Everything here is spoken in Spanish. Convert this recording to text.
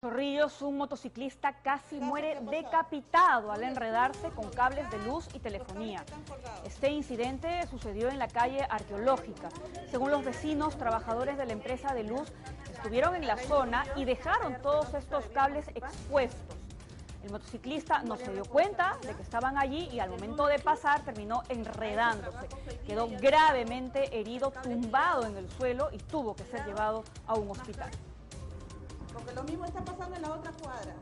Chorrillos, un motociclista casi muere decapitado al enredarse con cables de luz y telefonía. Este incidente sucedió en la calle Arqueológica. Según los vecinos, trabajadores de la empresa de luz estuvieron en la zona y dejaron todos estos cables expuestos. El motociclista no se dio cuenta de que estaban allí y al momento de pasar terminó enredándose. Quedó gravemente herido, tumbado en el suelo y tuvo que ser llevado a un hospital. Porque lo mismo está pasando en la otra cuadra.